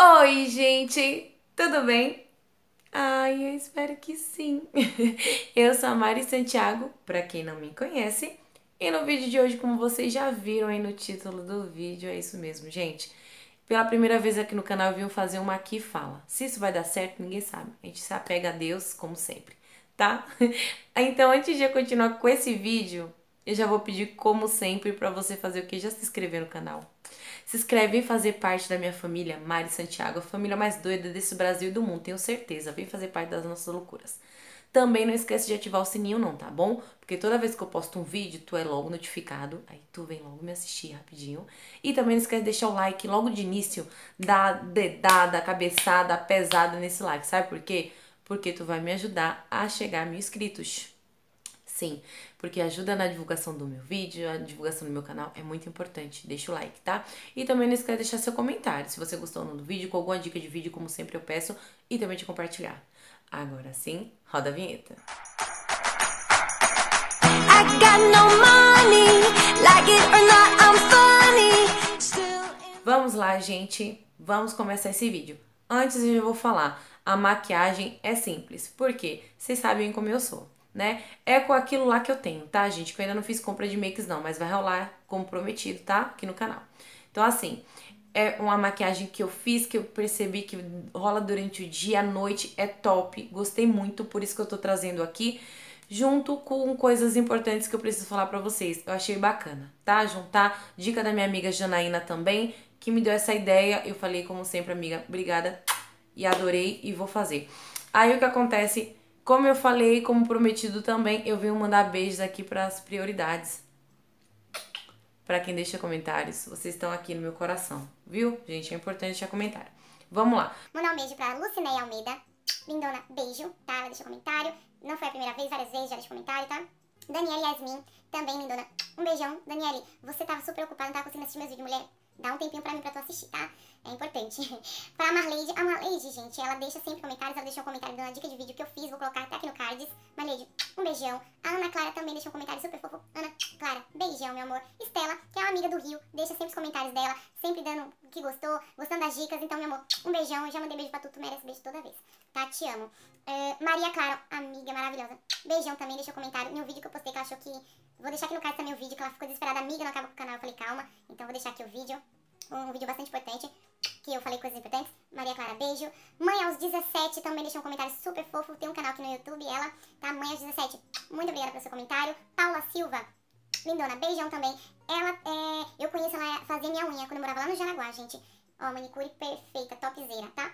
Oi, gente! Tudo bem? Ai, eu espero que sim! Eu sou a Mari Santiago, pra quem não me conhece, e no vídeo de hoje, como vocês já viram aí no título do vídeo, é isso mesmo, gente. Pela primeira vez aqui no canal eu vim fazer uma aqui fala. Se isso vai dar certo, ninguém sabe. A gente se apega a Deus, como sempre, tá? Então, antes de eu continuar com esse vídeo, eu já vou pedir, como sempre, pra você fazer o que? Já se inscrever no canal. Se inscreve, vem fazer parte da minha família, Mari Santiago, a família mais doida desse Brasil e do mundo, tenho certeza. Vem fazer parte das nossas loucuras. Também não esquece de ativar o sininho não, tá bom? Porque toda vez que eu posto um vídeo, tu é logo notificado. Aí tu vem logo me assistir rapidinho. E também não esquece de deixar o like logo de início, dá dedada, cabeçada, pesada nesse like. Sabe por quê? Porque tu vai me ajudar a chegar a 1000 inscritos. Sim, porque ajuda na divulgação do meu vídeo, a divulgação do meu canal é muito importante. Deixa o like, tá? E também não esquece de deixar seu comentário, se você gostou ou não do vídeo, com alguma dica de vídeo, como sempre eu peço, e também de compartilhar. Agora sim, roda a vinheta. Vamos lá, gente. Vamos começar esse vídeo. Antes eu vou falar, a maquiagem é simples, porque vocês sabem como eu sou, né? É com aquilo lá que eu tenho, tá, gente? Que eu ainda não fiz compra de makes não, mas vai rolar como prometido, tá? Aqui no canal. Então, assim, é uma maquiagem que eu fiz, que eu percebi que rola durante o dia, à noite, é top. Gostei muito, por isso que eu tô trazendo aqui, junto com coisas importantes que eu preciso falar pra vocês. Eu achei bacana, tá? Juntar, dica da minha amiga Janaína também, que me deu essa ideia. Eu falei, como sempre, amiga, obrigada, e adorei, e vou fazer. Aí o que acontece... Como eu falei, como prometido também, eu venho mandar beijos aqui para as prioridades. Para quem deixa comentários, vocês estão aqui no meu coração, viu? Gente, é importante deixar comentário. Vamos lá. Mandar um beijo para Lucinei Almeida. Lindona, beijo, tá? Ela deixou comentário. Não foi a primeira vez, várias vezes já deixou comentário, tá? Daniela Yasmin, também lindona. Um beijão. Daniele, você tava super ocupada, não tava conseguindo assistir meus vídeos, mulher. Dá um tempinho pra mim pra tu assistir, tá? É importante. Pra Marleide, a Marleide, gente, ela deixa sempre comentários. Ela deixou um comentário dando uma dica de vídeo que eu fiz. Vou colocar até aqui no cards. Marleide, um beijão. A Ana Clara também deixou um comentário super fofo. Ana Clara, beijão, meu amor. Estela, que é uma amiga do Rio, deixa sempre os comentários dela. Sempre dando o que gostou, gostando das dicas. Então, meu amor, um beijão. Eu já mandei beijo pra tu, tu merece beijo toda vez. Tá? Te amo. Maria Clara, amiga maravilhosa. Beijão também, deixou comentário. No vídeo que eu postei que ela achou que... Vou deixar aqui no card também o vídeo, que ela ficou desesperada. Amiga, não acaba com o canal. Eu falei, calma. Então vou deixar aqui o vídeo. Um vídeo bastante importante, que eu falei coisas importantes. Maria Clara, beijo. Mãe aos 17 também deixou um comentário super fofo. Tem um canal aqui no YouTube, ela, tá? Mãe aos 17, muito obrigada pelo seu comentário. Paula Silva, lindona, beijão também. Ela, eu conheço ela fazer minha unha quando eu morava lá no Jaraguá, gente. Ó, manicure perfeita, topzera, tá?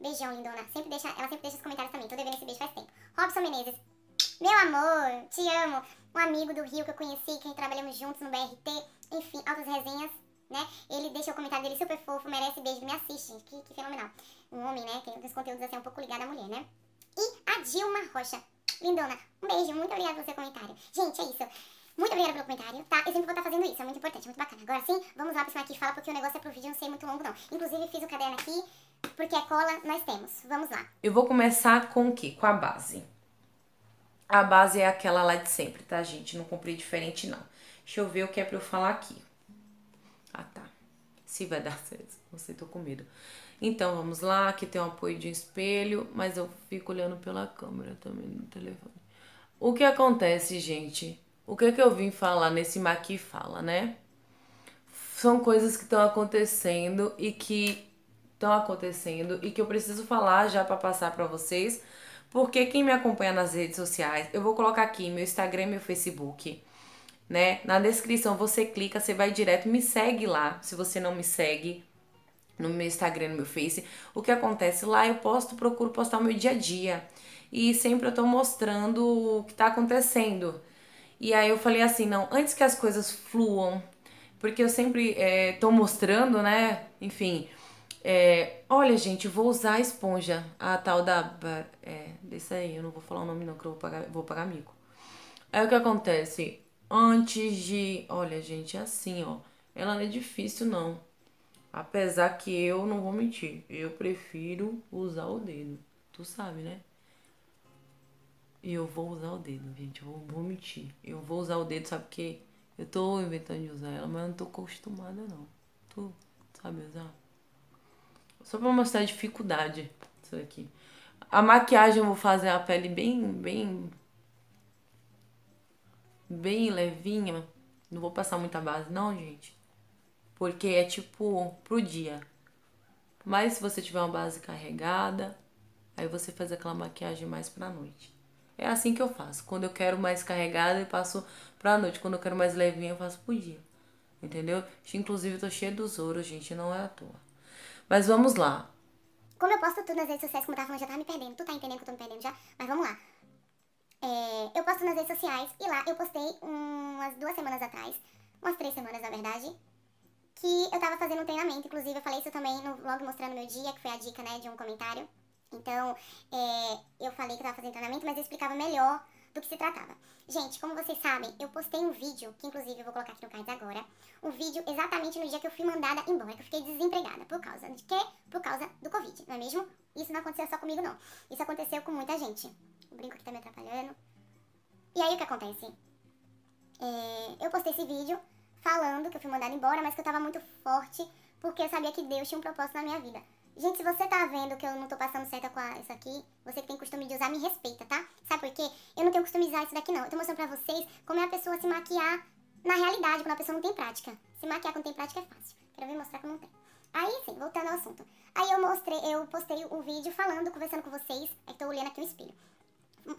Beijão, lindona. Sempre deixa, ela sempre deixa os comentários também. Tô devendo esse beijo faz tempo. Robson Menezes, meu amor, te amo. Um amigo do Rio que eu conheci, que trabalhamos juntos no BRT, enfim, altas resenhas, né? Ele deixa o comentário dele super fofo, merece beijo, me assiste, gente, que fenomenal. Um homem, né? Tem os conteúdos assim um pouco ligado à mulher, né? E a Dilma Rocha, lindona, um beijo, muito obrigada pelo seu comentário. Gente, é isso. Muito obrigada pelo comentário, tá? Eu sempre vou estar fazendo isso, é muito importante, muito bacana. Agora sim, vamos lá pra cima aqui, fala, porque o negócio é pro vídeo não ser muito longo, não. Inclusive, fiz o caderno aqui, porque a cola nós temos. Vamos lá. Eu vou começar com o quê? Com a base. A base é aquela lá de sempre, tá, gente? Não comprei diferente, não. Deixa eu ver o que é pra eu falar aqui. Ah, tá. Se vai dar certo. Não sei, tô com medo. Então, vamos lá. Aqui tem um apoio de um espelho, mas eu fico olhando pela câmera também no telefone. O que acontece, gente? O que é que eu vim falar nesse Maqui Fala, né? São coisas que estão acontecendo e que... eu preciso falar já pra passar pra vocês... Porque quem me acompanha nas redes sociais, eu vou colocar aqui meu Instagram e meu Facebook, né? Na descrição você clica, você vai direto, me segue lá. Se você não me segue no meu Instagram, no meu Face, o que acontece lá, eu posto, procuro postar o meu dia a dia. E sempre eu tô mostrando o que tá acontecendo. E aí eu falei assim, não, antes que as coisas fluam, porque eu sempre tô mostrando, né? Enfim... olha, gente, vou usar a esponja, a tal da... desse aí, eu não vou falar o nome não, que eu vou pagar mico. Aí o que acontece? Antes de... Olha, gente, é assim, ó. Ela não é difícil, não. Apesar que eu não vou mentir. Eu prefiro usar o dedo. Tu sabe, né? E eu vou usar o dedo, gente. Eu vou mentir. Eu vou usar o dedo, sabe por quê? Eu tô inventando de usar ela, mas eu não tô acostumada, não. Tu sabe usar? Só pra mostrar a dificuldade disso aqui. A maquiagem eu vou fazer a pele bem levinha. Não vou passar muita base não, gente. Porque é tipo pro dia. Mas se você tiver uma base carregada, aí você faz aquela maquiagem mais pra noite. É assim que eu faço. Quando eu quero mais carregada, eu passo pra noite. Quando eu quero mais levinha, eu faço pro dia. Entendeu? Inclusive, eu tô cheia dos ouros, gente. Não é à toa. Mas vamos lá. Como eu posto tudo nas redes sociais, como eu tava falando, já tava me perdendo. Tu tá entendendo que eu tô me perdendo já? Mas vamos lá. Eu posto nas redes sociais e lá eu postei umas 2 semanas atrás, umas 3 semanas na verdade, que eu tava fazendo um treinamento. Inclusive, eu falei isso também no vlog mostrando meu dia, que foi a dica, né, de um comentário. Então, eu falei que eu tava fazendo treinamento, mas eu explicava melhor do que se tratava. Gente, como vocês sabem, eu postei um vídeo, que inclusive eu vou colocar aqui no card agora, um vídeo exatamente no dia que eu fui mandada embora, que eu fiquei desempregada. Por causa de quê? Por causa do Covid, não é mesmo? Isso não aconteceu só comigo, não. Isso aconteceu com muita gente. O brinco que tá me atrapalhando. E aí, o que acontece? Eu postei esse vídeo falando que eu fui mandada embora, mas que eu tava muito forte, porque eu sabia que Deus tinha um propósito na minha vida. Gente, se você tá vendo que eu não tô passando certo com isso aqui, você que tem costume de usar, me respeita, tá? Sabe por quê? Eu não tenho costume de usar isso daqui, não. Eu tô mostrando pra vocês como é a pessoa se maquiar na realidade, quando a pessoa não tem prática. Se maquiar quando tem prática é fácil. Quero vir mostrar como não tem. Aí, sim, voltando ao assunto. Aí eu postei o vídeo falando, conversando com vocês. É que tô olhando aqui no espelho.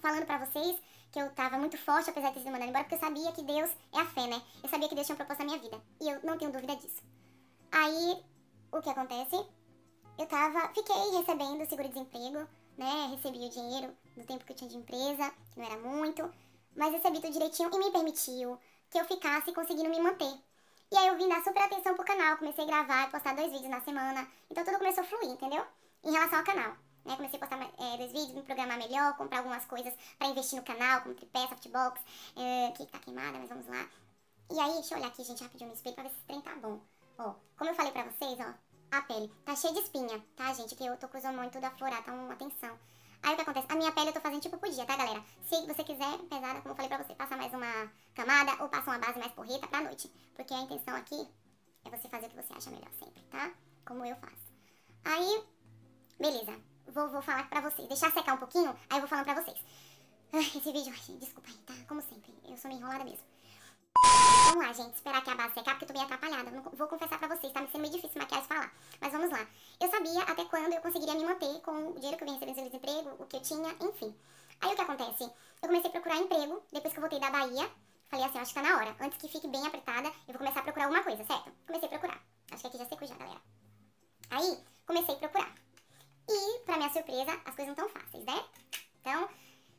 Falando pra vocês que eu tava muito forte, apesar de ter sido mandada embora, porque eu sabia que Deus é a fé, né? Eu sabia que Deus tinha um propósito na minha vida. E eu não tenho dúvida disso. Aí, o que acontece... Fiquei recebendo seguro-desemprego, né, recebi o dinheiro do tempo que eu tinha de empresa, que não era muito, mas recebi tudo direitinho e me permitiu que eu ficasse conseguindo me manter. E aí eu vim dar super atenção pro canal, comecei a gravar e postar 2 vídeos na semana, então tudo começou a fluir, entendeu? Em relação ao canal, né, comecei a postar 2 vídeos, me programar melhor, comprar algumas coisas pra investir no canal, como tripé, softbox, que tá queimada, mas vamos lá. E aí, deixa eu olhar aqui, gente, rapidinho no espelho pra ver se esse trem tá bom. Ó, como eu falei pra vocês, ó, a pele tá cheia de espinha, tá, gente? Que eu tô com os hormônios tudo a florar, tá uma tensão. Aí o que acontece? A minha pele eu tô fazendo tipo podia, tá, galera? Se você quiser, pesada, como eu falei pra você, passa mais uma camada ou passa uma base mais porreta pra noite. Porque a intenção aqui é você fazer o que você acha melhor sempre, tá? Como eu faço. Aí, beleza. Vou falar pra vocês. Deixar secar um pouquinho, aí eu vou falando pra vocês. Esse vídeo, ai, desculpa aí, tá? Como sempre, eu sou meio enrolada mesmo. Vamos lá, gente, esperar que a base secar, porque eu tô meio atrapalhada. Não, vou confessar pra vocês, tá me sendo meio difícil maquiar e falar. Mas vamos lá. Eu sabia até quando eu conseguiria me manter com o dinheiro que eu vinha recebendo do desemprego, o que eu tinha, enfim. Aí o que acontece? Eu comecei a procurar emprego, depois que eu voltei da Bahia. Falei assim, acho que tá na hora. Antes que fique bem apertada, eu vou começar a procurar alguma coisa, certo? Comecei a procurar. Acho que aqui já secou já, galera. Aí, comecei a procurar. E, pra minha surpresa, as coisas não tão fáceis, né? Então,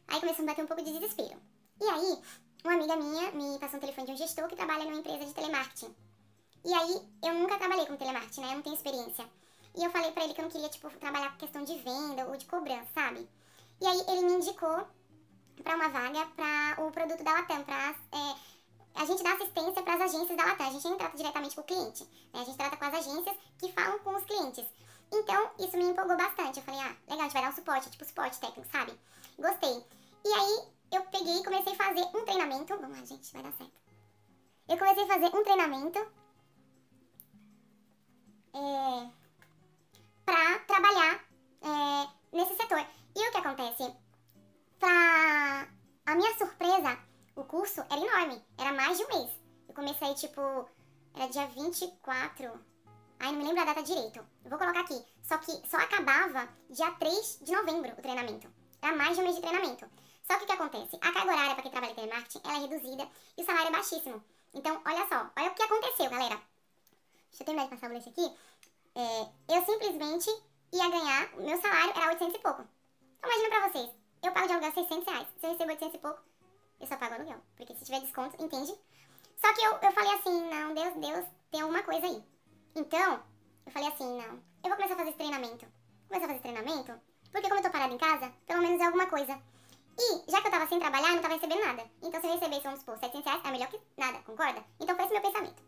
aí começou a me bater um pouco de desespero. E aí... uma amiga minha me passou um telefone de um gestor que trabalha numa empresa de telemarketing. E aí, eu nunca trabalhei com telemarketing, né? Eu não tenho experiência. E eu falei pra ele que eu não queria, tipo, trabalhar com questão de venda ou de cobrança, sabe? E aí, ele me indicou pra uma vaga pra o produto da Latam, pra... a gente dá assistência pras agências da Latam. A gente não trata diretamente com o cliente, né? A gente trata com as agências que falam com os clientes. Então, isso me empolgou bastante. Eu falei, ah, legal, a gente vai dar um suporte, tipo, suporte técnico, sabe? Gostei. E aí... eu peguei e comecei a fazer um treinamento. Vamos lá, gente, vai dar certo. Eu comecei a fazer um treinamento pra trabalhar nesse setor. E o que acontece? Pra a minha surpresa, o curso era enorme. Era mais de 1 mês. Eu comecei, tipo, era dia 24. Ai, não me lembro a data direito. Eu vou colocar aqui. Só que só acabava dia 3 de novembro o treinamento. Era mais de 1 mês de treinamento. Só que o que acontece? A carga horária para quem trabalha em telemarketing, ela é reduzida e o salário é baixíssimo. Então, olha só, olha o que aconteceu, galera. Deixa eu terminar de passar o boleto aqui. Eu simplesmente ia ganhar, meu salário era 800 e pouco. Então, imagina pra vocês, eu pago de aluguel 600 reais. Se eu recebo 800 e pouco, eu só pago aluguel. Porque se tiver desconto, entende? Só que eu falei assim, não, Deus, tem alguma coisa aí. Então, eu falei assim, não, eu vou começar a fazer esse treinamento. Começar a fazer treinamento, porque como eu tô parada em casa, pelo menos é alguma coisa. E, já que eu tava sem trabalhar, eu não tava recebendo nada. Então, se eu recebesse, vamos supor, 700 reais, é melhor que nada, concorda? Então, foi esse meu pensamento.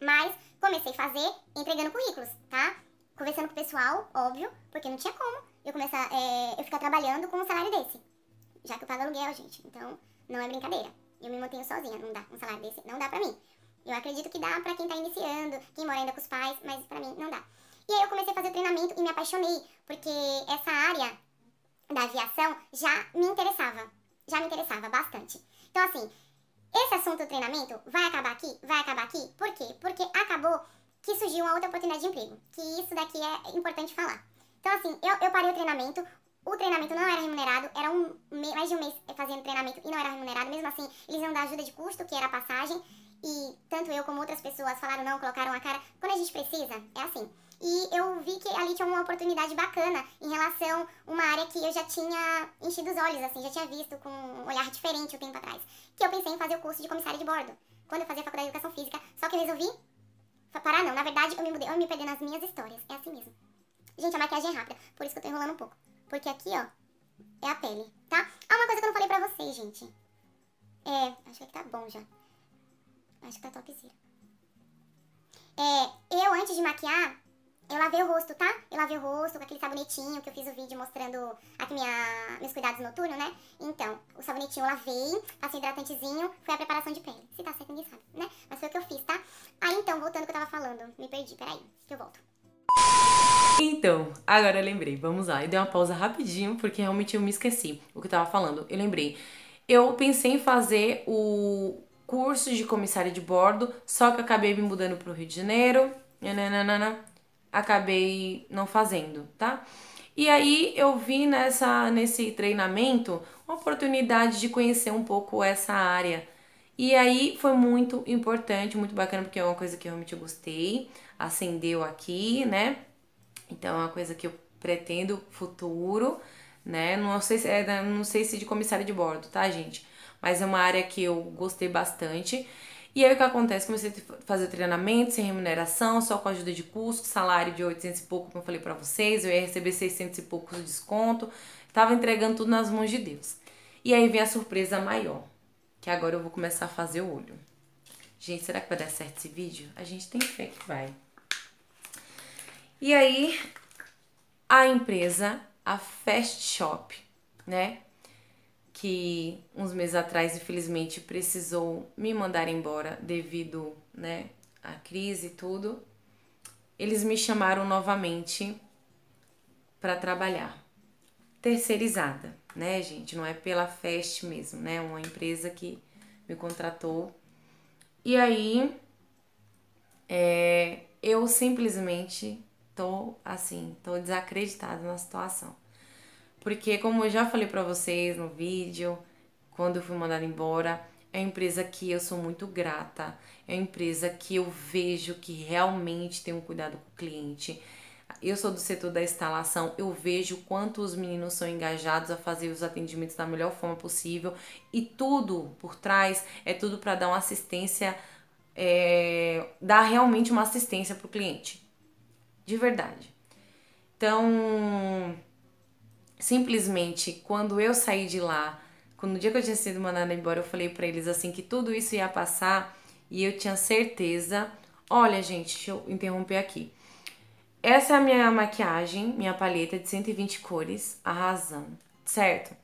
Mas, comecei a fazer entregando currículos, tá? Conversando com o pessoal, óbvio, porque não tinha como eu começar, eu ficar trabalhando com um salário desse. Já que eu pago aluguel, gente, então, não é brincadeira. Eu me mantenho sozinha, não dá. Um salário desse não dá pra mim. Eu acredito que dá pra quem tá iniciando, quem mora ainda com os pais, mas pra mim não dá. E aí eu comecei a fazer o treinamento e me apaixonei, porque essa área da aviação já me interessava bastante. Então assim, esse assunto do treinamento vai acabar aqui, por quê? Porque acabou que surgiu uma outra oportunidade de emprego, que isso daqui é importante falar. Então assim, eu parei o treinamento não era remunerado, era mais de um mês fazendo treinamento e não era remunerado, mesmo assim eles iam dar ajuda de custo, que era a passagem, e tanto eu como outras pessoas falaram não, colocaram a cara, quando a gente precisa, é assim. E eu vi que ali tinha uma oportunidade bacana em relação a uma área que eu já tinha enchido os olhos, assim, já tinha visto com um olhar diferente um tempo atrás, que eu pensei em fazer o curso de comissária de bordo, quando eu fazia a faculdade de educação física, só que eu resolvi parar não, na verdade eu me perdi nas minhas histórias, é assim mesmo. Gente, a maquiagem é rápida, por isso que eu tô enrolando um pouco, porque aqui, ó, é a pele, tá? Ah, uma coisa que eu não falei pra vocês, gente. É, acho que tá bom já. Acho que tá topzera. Eu, antes de maquiar, eu lavei o rosto, tá? Eu lavei o rosto com aquele sabonetinho que eu fiz o vídeo mostrando aqui meus cuidados noturnos, né? Então, o sabonetinho eu lavei, passei hidratantezinho, foi a preparação de pele. Se tá certo, ninguém sabe, né? Mas foi o que eu fiz, tá? Aí, então, voltando ao que eu tava falando. Me perdi, peraí, que eu volto. Então, agora eu lembrei, vamos lá. Eu dei uma pausa rapidinho, porque realmente eu me esqueci o que eu tava falando. Eu lembrei. Eu pensei em fazer o curso de comissária de bordo, só que eu acabei me mudando pro Rio de Janeiro. Acabei não fazendo, tá? E aí eu vi nesse treinamento uma oportunidade de conhecer um pouco essa área. E aí foi muito importante, muito bacana, porque é uma coisa que eu realmente gostei, acendeu aqui, né? Então é uma coisa que eu pretendo futuro, né? Não sei se de comissária de bordo, tá, gente? Mas é uma área que eu gostei bastante. E aí o que acontece? Comecei a fazer o treinamento sem remuneração, só com ajuda de custo, salário de 800 e pouco, como eu falei pra vocês, eu ia receber 600 e poucos de desconto, tava entregando tudo nas mãos de Deus. E aí vem a surpresa maior, que agora eu vou começar a fazer o olho. Gente, será que vai dar certo esse vídeo? A gente tem fé que vai. E aí, a empresa, a Fast Shop, né? Que uns meses atrás, infelizmente, precisou me mandar embora devido, né, à crise e tudo. Eles me chamaram novamente para trabalhar. Terceirizada, né, gente? Não é pela Fast mesmo, né? Uma empresa que me contratou. E aí, eu simplesmente tô desacreditada na situação. Porque, como eu já falei pra vocês no vídeo, quando eu fui mandada embora, é uma empresa que eu sou muito grata, é uma empresa que eu vejo que realmente tem um cuidado com o cliente. Eu sou do setor da instalação, eu vejo quanto os meninos são engajados a fazer os atendimentos da melhor forma possível, e tudo por trás é tudo pra dar uma assistência, dar realmente uma assistência pro cliente, de verdade. Então, simplesmente, quando eu saí de lá, no dia que eu tinha sido mandada embora, eu falei pra eles assim que tudo isso ia passar e eu tinha certeza. Olha, gente, deixa eu interromper aqui. Essa é a minha maquiagem, minha paleta de 120 cores, arrasando, certo?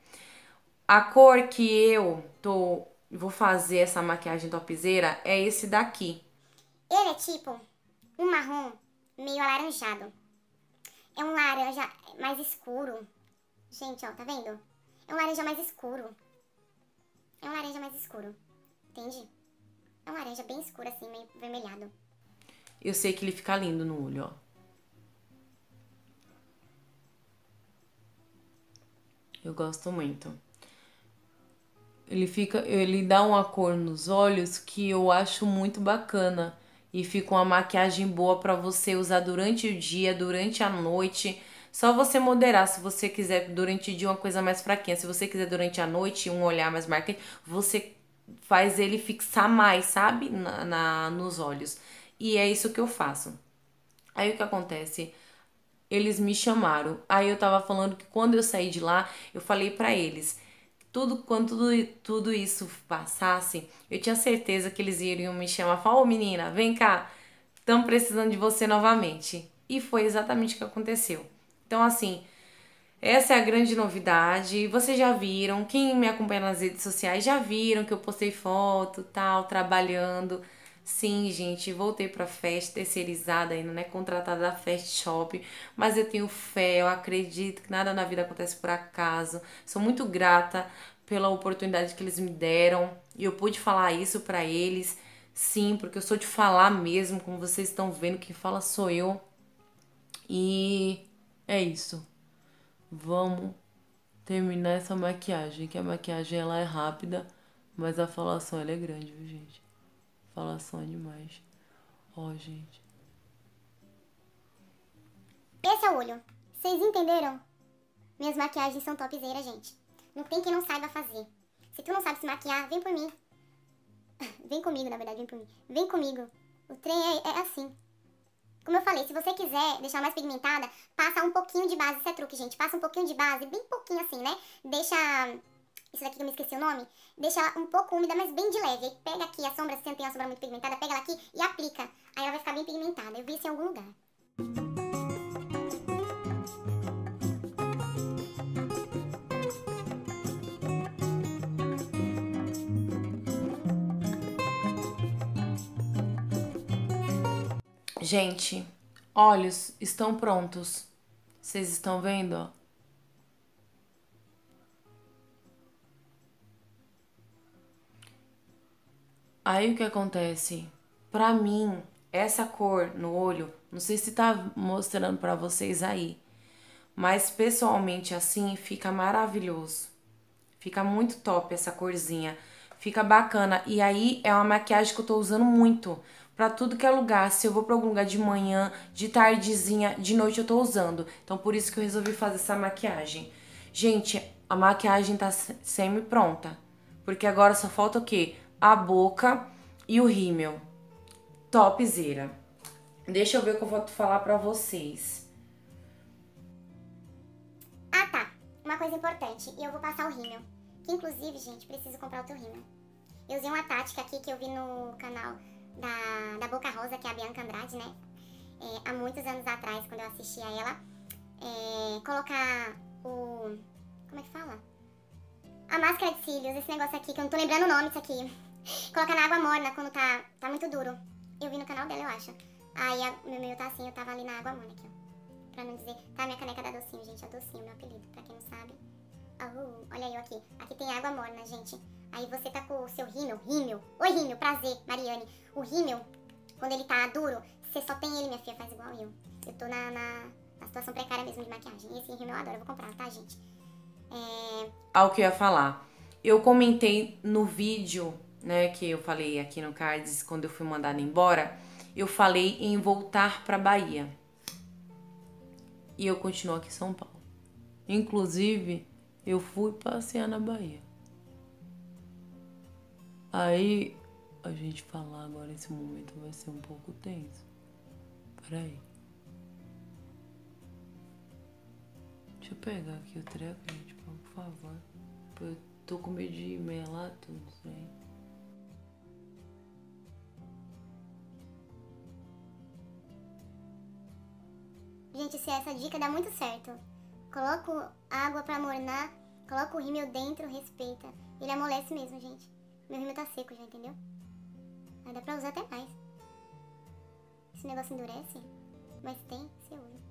A cor que eu vou fazer essa maquiagem topzera é esse daqui. Ele é tipo um marrom meio alaranjado. É um laranja mais escuro. Gente, ó, tá vendo? É um laranja mais escuro. É um laranja mais escuro. Entende? É um laranja bem escuro, assim, meio vermelhado. Eu sei que ele fica lindo no olho, ó. Eu gosto muito. Ele dá uma cor nos olhos que eu acho muito bacana. E fica uma maquiagem boa pra você usar durante o dia, durante a noite. Só você moderar, se você quiser durante o dia uma coisa mais fraquinha, se você quiser durante a noite um olhar mais marcante, você faz ele fixar mais, sabe? Nos olhos. E é isso que eu faço. Aí o que acontece? Eles me chamaram. Aí eu tava falando que quando eu saí de lá, eu falei pra eles, quando tudo isso passasse, eu tinha certeza que eles iriam me chamar e falar, ô menina, vem cá, estamos precisando de você novamente. E foi exatamente o que aconteceu. Então, assim, essa é a grande novidade. Vocês já viram, quem me acompanha nas redes sociais já viram que eu postei foto, tal, trabalhando, Sim, gente, voltei pra festa, terceirizada ainda, né? Contratada da Fast Shop. Mas eu tenho fé, eu acredito que nada na vida acontece por acaso. Sou muito grata pela oportunidade que eles me deram. E eu pude falar isso pra eles. Sim, porque eu sou de falar mesmo, como vocês estão vendo, quem fala sou eu. E é isso. Vamos terminar essa maquiagem, que a maquiagem ela é rápida, mas a falação ela é grande, viu, gente? Falação é demais. Ó, gente. Esse é o olho. Vocês entenderam? Minhas maquiagens são topzeiras, gente. Não tem quem não saiba fazer. Se tu não sabe se maquiar, vem por mim. Vem comigo, na verdade, vem por mim. Vem comigo. O trem é assim. Como eu falei, se você quiser deixar mais pigmentada, passa um pouquinho de base. Isso é truque, gente. Passa um pouquinho de base, bem pouquinho assim, né? Deixa... isso daqui que eu me esqueci o nome. Deixa ela um pouco úmida, mas bem de leve. Aí pega aqui a sombra, se você tem uma sombra muito pigmentada, pega ela aqui e aplica. Aí ela vai ficar bem pigmentada. Eu vi isso em algum lugar. Gente, olhos estão prontos. Vocês estão vendo, ó? Aí o que acontece? Pra mim, essa cor no olho, não sei se tá mostrando pra vocês aí, mas pessoalmente assim fica maravilhoso. Fica muito top essa corzinha. Fica bacana. E aí é uma maquiagem que eu tô usando muito. Pra tudo que é lugar, se eu vou pra algum lugar de manhã, de tardezinha, de noite eu tô usando. Então por isso que eu resolvi fazer essa maquiagem. Gente, a maquiagem tá semi-pronta. Porque agora só falta o quê? A boca e o rímel. Topzera. Deixa eu ver o que eu vou falar pra vocês. Ah tá, uma coisa importante. Eu vou passar o rímel. Que inclusive, gente, preciso comprar outro rímel. Eu usei uma tática aqui que eu vi no canal... Da Boca Rosa, que é a Bianca Andrade, né? Há muitos anos atrás, quando eu assisti a ela, colocar o... como é que fala? A máscara de cílios, esse negócio aqui, que eu não tô lembrando o nome disso aqui. Colocar na água morna quando tá muito duro. Eu vi no canal dela, eu acho. Aí meu tá assim, eu tava ali na água morna aqui, ó. Pra não dizer... Tá, minha caneca da Docinho, gente. A Docinho, meu apelido, pra quem não sabe. Olha eu aqui. Aqui tem água morna, gente. Aí você tá com o seu rímel. Oi, rímel, prazer, Mariane. O rímel, quando ele tá duro, você só tem ele, minha filha, faz igual eu. Eu tô na situação precária mesmo de maquiagem. Esse rímel eu adoro, eu vou comprar, tá, gente? Ao que eu ia falar. Eu comentei no vídeo, né, que eu falei aqui no Cards, quando eu fui mandada embora, eu falei em voltar pra Bahia. E eu continuo aqui em São Paulo. Inclusive, eu fui passear na Bahia. Aí, a gente falar agora esse momento vai ser um pouco tenso. Peraí. Deixa eu pegar aqui o treco, gente, por favor. Eu tô com medo de melar tudo isso aí. Gente, se essa dica dá muito certo. Coloco água pra mornar, coloco o rímel dentro, respeita. Ele amolece mesmo, gente. Meu rímel tá seco já, entendeu? Aí dá pra usar até mais. Esse negócio endurece, mas tem, você usa.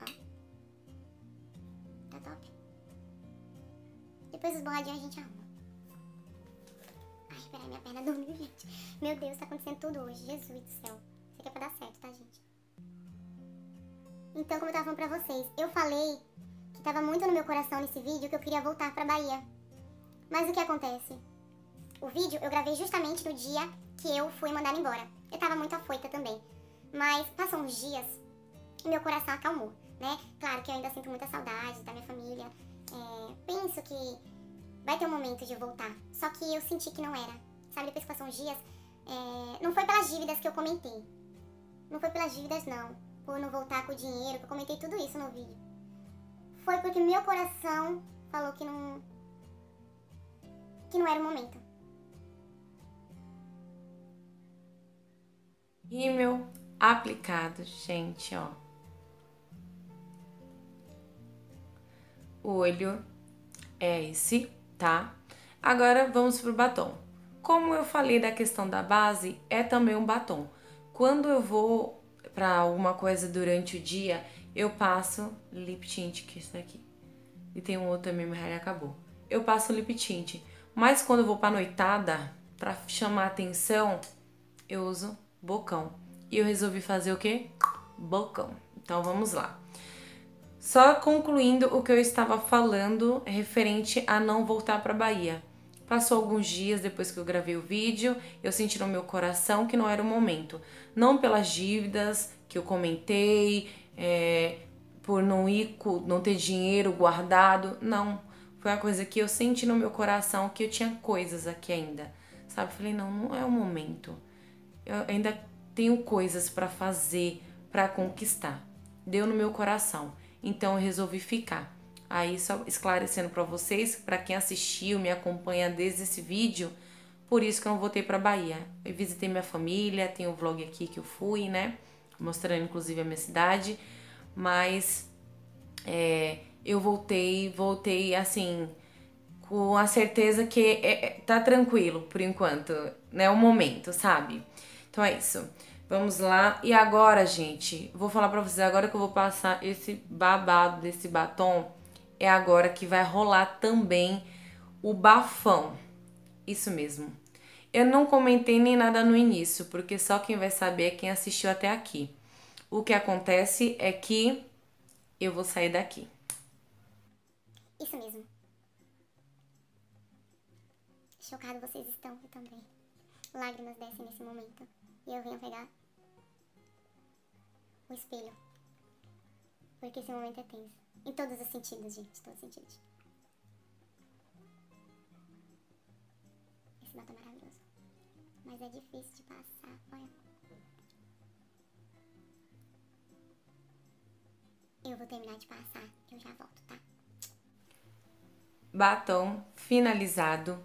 Ó. Tá top. Depois os borradinhos a gente arruma. Ai, peraí, minha perna dormiu, gente. Meu Deus, tá acontecendo tudo hoje. Jesus do céu. Que é pra dar certo, tá, gente? Então, como eu tava falando pra vocês, eu falei que tava muito no meu coração nesse vídeo que eu queria voltar pra Bahia. Mas o que acontece? O vídeo eu gravei justamente no dia que eu fui mandada embora. Eu tava muito afoita também. Mas passam uns dias e meu coração acalmou, né? Claro que eu ainda sinto muita saudade da minha família. Penso que vai ter um momento de eu voltar. Só que eu senti que não era. Sabe, depois que passam uns dias, não foi pelas dívidas que eu comentei. Não foi pelas dívidas, não. Por não voltar com o dinheiro, que eu comentei tudo isso no vídeo. Foi porque meu coração falou que não era o momento. Rímel aplicado, gente, ó. olho é esse, tá? Agora vamos pro batom. Como eu falei da questão da base, é também um batom. Quando eu vou pra alguma coisa durante o dia, eu passo lip tint, que é isso daqui. E tem um outro também, mas acabou. Eu passo lip tint. Mas quando eu vou pra noitada, pra chamar atenção, eu uso bocão. E eu resolvi fazer o quê? Bocão. Então vamos lá. Só concluindo o que eu estava falando referente a não voltar pra Bahia. Passou alguns dias depois que eu gravei o vídeo, eu senti no meu coração que não era o momento. Não pelas dívidas que eu comentei, por não ter dinheiro guardado, não. Foi a coisa que eu senti no meu coração, que eu tinha coisas aqui ainda, sabe? Falei, não, não é o momento. Eu ainda tenho coisas pra fazer, pra conquistar. Deu no meu coração, então eu resolvi ficar. Aí, só esclarecendo pra vocês, pra quem assistiu, me acompanha desde esse vídeo, por isso que eu não voltei pra Bahia. Eu visitei minha família, tem um vlog aqui que eu fui, né? Mostrando, inclusive, a minha cidade. Mas eu voltei assim, com a certeza que tá tranquilo por enquanto, né? O momento, sabe? Então é isso. Vamos lá. E agora, gente, vou falar pra vocês, agora que eu vou passar esse babado desse batom, é agora que vai rolar também o bafão. Isso mesmo. Eu não comentei nem nada no início, porque só quem vai saber é quem assistiu até aqui. O que acontece é que eu vou sair daqui. Isso mesmo. Chocado vocês estão, eu também. Lágrimas descem nesse momento. E eu venho pegar o espelho. Porque esse momento é tenso. Em todos os sentidos, gente. Todos os sentidos. Esse batom é maravilhoso. Mas é difícil de passar. Olha. Eu vou terminar de passar, eu já volto, tá? Batom finalizado.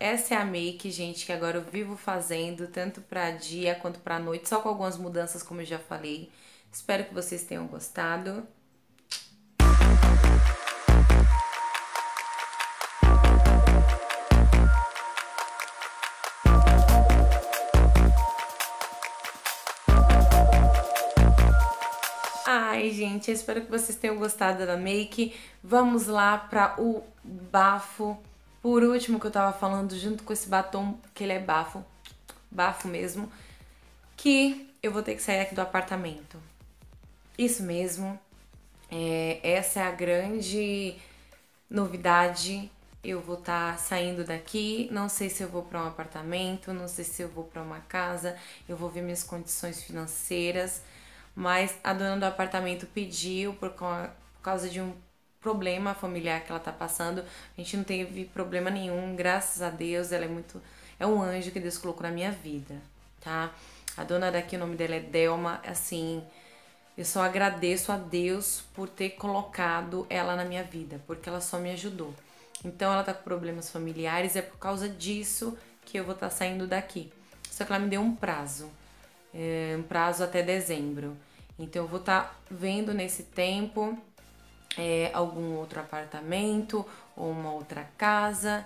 Essa é a make, gente, que agora eu vivo fazendo, tanto pra dia quanto pra noite, só com algumas mudanças, como eu já falei. Espero que vocês tenham gostado. Gente, eu espero que vocês tenham gostado da make. Vamos lá pra o bafo. Por último, que eu tava falando junto com esse batom, que ele é bafo. Bafo mesmo. Que eu vou ter que sair aqui do apartamento. Isso mesmo. Essa é a grande novidade. Eu vou estar saindo daqui, não sei se eu vou pra um apartamento, não sei se eu vou pra uma casa. Eu vou ver minhas condições financeiras. Mas a dona do apartamento pediu por causa de um problema familiar que ela tá passando. A gente não teve problema nenhum, graças a Deus. Ela é muito... é um anjo que Deus colocou na minha vida, tá? A dona daqui, o nome dela é Delma. Assim, eu só agradeço a Deus por ter colocado ela na minha vida, porque ela só me ajudou. Então ela tá com problemas familiares, é por causa disso que eu vou estar saindo daqui. Só que ela me deu um prazo. Um prazo até dezembro. Então eu vou estar vendo nesse tempo algum outro apartamento ou uma outra casa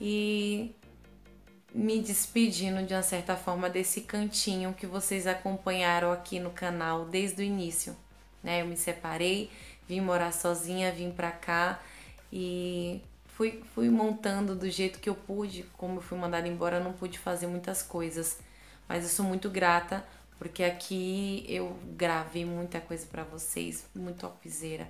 e me despedindo de uma certa forma desse cantinho que vocês acompanharam aqui no canal desde o início, né? Eu me separei, vim morar sozinha, vim pra cá e fui montando do jeito que eu pude. Como eu fui mandada embora, eu não pude fazer muitas coisas. Mas eu sou muito grata, porque aqui eu gravei muita coisa pra vocês, muito topzera.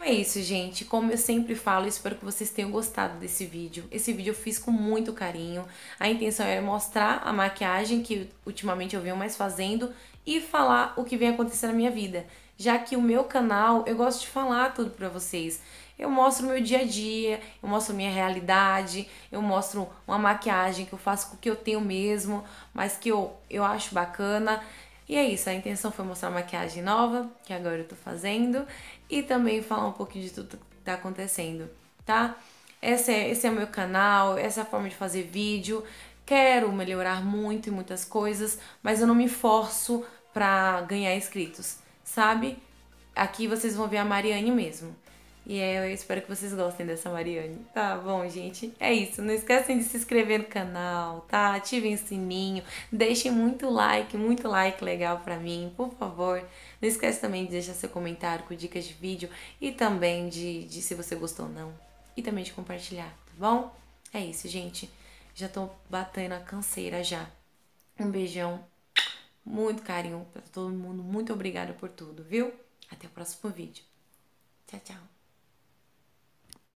É isso, gente. Como eu sempre falo, espero que vocês tenham gostado desse vídeo. Esse vídeo eu fiz com muito carinho. A intenção era mostrar a maquiagem que ultimamente eu venho mais fazendo e falar o que vem acontecer na minha vida. Já que o meu canal, eu gosto de falar tudo pra vocês. Eu mostro o meu dia a dia, eu mostro minha realidade, eu mostro uma maquiagem que eu faço com o que eu tenho mesmo, mas que eu acho bacana. E é isso, a intenção foi mostrar uma maquiagem nova, que agora eu tô fazendo, e também falar um pouquinho de tudo que tá acontecendo, tá? Esse é o meu canal, essa é a forma de fazer vídeo. Quero melhorar muito em muitas coisas, mas eu não me forço pra ganhar inscritos, sabe? Aqui vocês vão ver a Mariane mesmo. E eu espero que vocês gostem dessa Mariane. Tá bom, gente? É isso. Não esquecem de se inscrever no canal, tá? Ativem o sininho. Deixem muito like legal pra mim, por favor. Não esquece também de deixar seu comentário com dicas de vídeo e também de se você gostou ou não. E também de compartilhar, tá bom? É isso, gente. Já tô batendo a canseira já. Um beijão. Muito carinho pra todo mundo. Muito obrigada por tudo, viu? Até o próximo vídeo. Tchau, tchau.